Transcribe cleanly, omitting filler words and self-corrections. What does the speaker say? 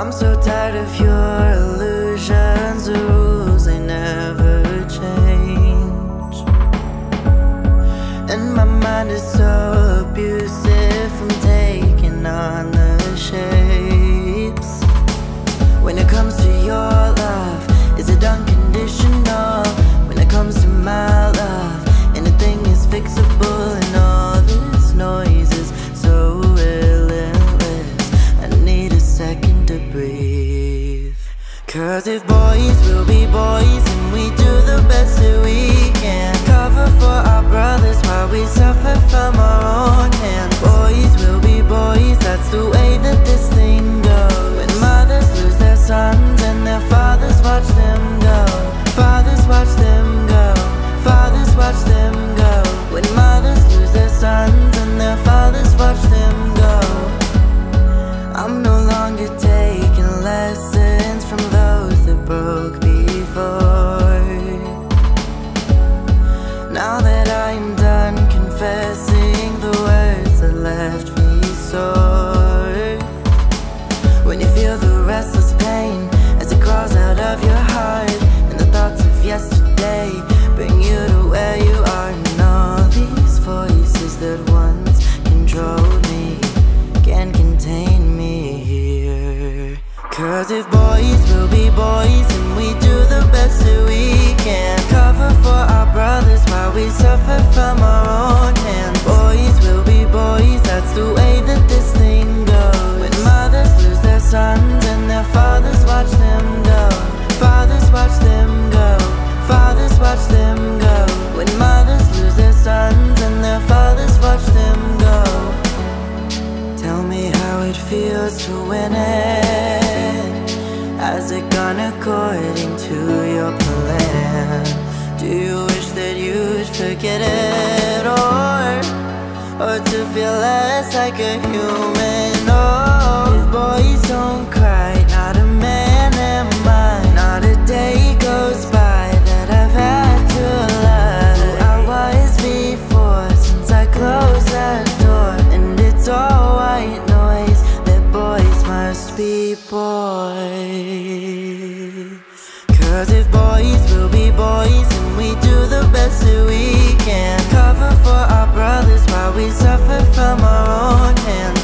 I'm so tired of your illusions, the rules they never change. And my mind is so abusive from taking on the shapes. When it comes to your love, is it unconditional? When it comes to my love, anything is fixable, and all this noise is so breathe. 'Cause if boys will be boys, and we do the best that we can, cover for our brothers while we suffer from our own hands. Boys will be boys, that's the way that this thing goes. When mothers lose their sons and their fathers watch them go, fathers watch them go, fathers watch them go. When mothers lose their sons and their fathers watch them go, I'm no longer taking lessons from those that broke before. Now that I am done confessing the words that left me sore. When you feel the restless pain as it crawls out of your heart, and the thoughts of yesterday bring you to where you are, and all these voices that once controlled me can contain me. 'Cause if boys will be boys, and we do the best that we can, cover for our brothers while we suffer from our own hands. Boys will be boys, that's the way that this thing goes. When mothers lose their sons and their fathers watch them go, fathers watch them go, fathers watch them go. When mothers lose their sons and their fathers watch them go, tell me how it feels to win it. Has it gone according to your plan? Do you wish that you'd forget it, or to feel less like a human? Oh, if boys don't cry, not a man am I, not a day goes by that I've had to lie. Who I was before, since I closed that door, and it's all be boys. 'Cause if boys will be boys, and we do the best that we can, cover for our brothers while we suffer from our own hands.